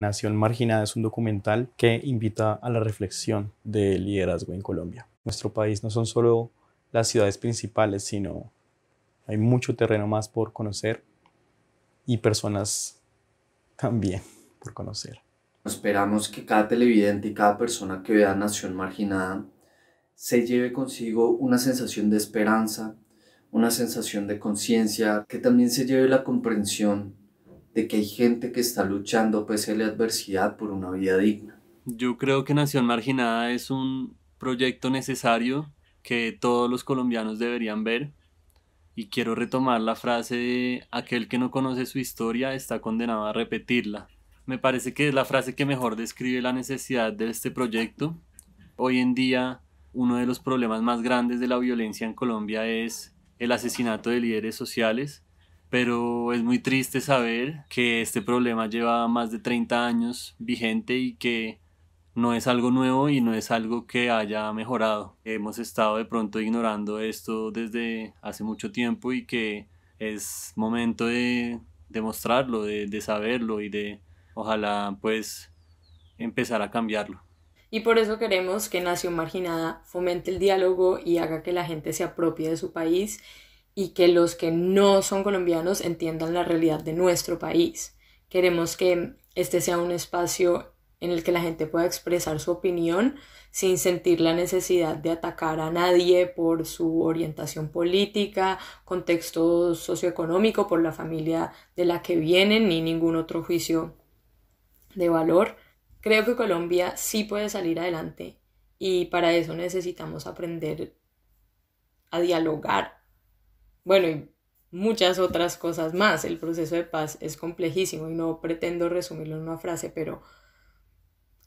Nación Marginada es un documental que invita a la reflexión del liderazgo en Colombia. Nuestro país no son solo las ciudades principales, sino hay mucho terreno más por conocer y personas también por conocer. Esperamos que cada televidente y cada persona que vea Nación Marginada se lleve consigo una sensación de esperanza, una sensación de conciencia, que también se lleve la comprensión de que hay gente que está luchando pese a la adversidad por una vida digna. Yo creo que Nación Marginada es un proyecto necesario que todos los colombianos deberían ver, y quiero retomar la frase de aquel que no conoce su historia está condenado a repetirla. Me parece que es la frase que mejor describe la necesidad de este proyecto. Hoy en día uno de los problemas más grandes de la violencia en Colombia es el asesinato de líderes sociales, pero es muy triste saber que este problema lleva más de 30 años vigente y que no es algo nuevo y no es algo que haya mejorado. Hemos estado de pronto ignorando esto desde hace mucho tiempo y que es momento de demostrarlo, de saberlo y de ojalá pues empezar a cambiarlo. Y por eso queremos que Nación Marginada fomente el diálogo y haga que la gente se apropie de su país y que los que no son colombianos entiendan la realidad de nuestro país. Queremos que este sea un espacio en el que la gente pueda expresar su opinión sin sentir la necesidad de atacar a nadie por su orientación política, contexto socioeconómico, por la familia de la que vienen, ni ningún otro juicio de valor. Creo que Colombia sí puede salir adelante y para eso necesitamos aprender a dialogar. Bueno, y muchas otras cosas más. El proceso de paz es complejísimo y no pretendo resumirlo en una frase, pero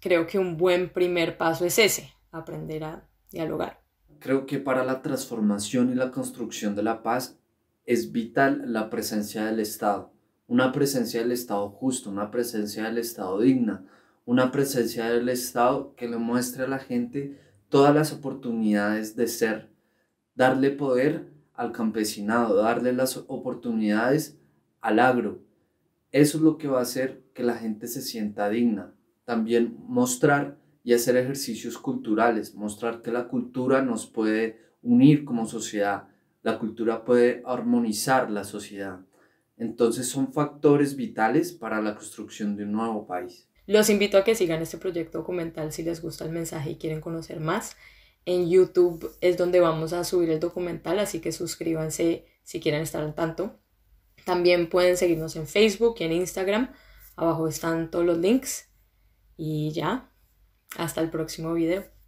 creo que un buen primer paso es ese, aprender a dialogar. Creo que para la transformación y la construcción de la paz es vital la presencia del Estado. Una presencia del Estado justo, una presencia del Estado digna, una presencia del Estado que le muestre a la gente todas las oportunidades de ser, darle poder al campesinado, darle las oportunidades al agro. Eso es lo que va a hacer que la gente se sienta digna. También mostrar y hacer ejercicios culturales, mostrar que la cultura nos puede unir como sociedad, la cultura puede armonizar la sociedad. Entonces son factores vitales para la construcción de un nuevo país. Los invito a que sigan este proyecto documental si les gusta el mensaje y quieren conocer más. En YouTube es donde vamos a subir el documental, así que suscríbanse si quieren estar al tanto. También pueden seguirnos en Facebook y en Instagram. Abajo están todos los links. Y ya, hasta el próximo video.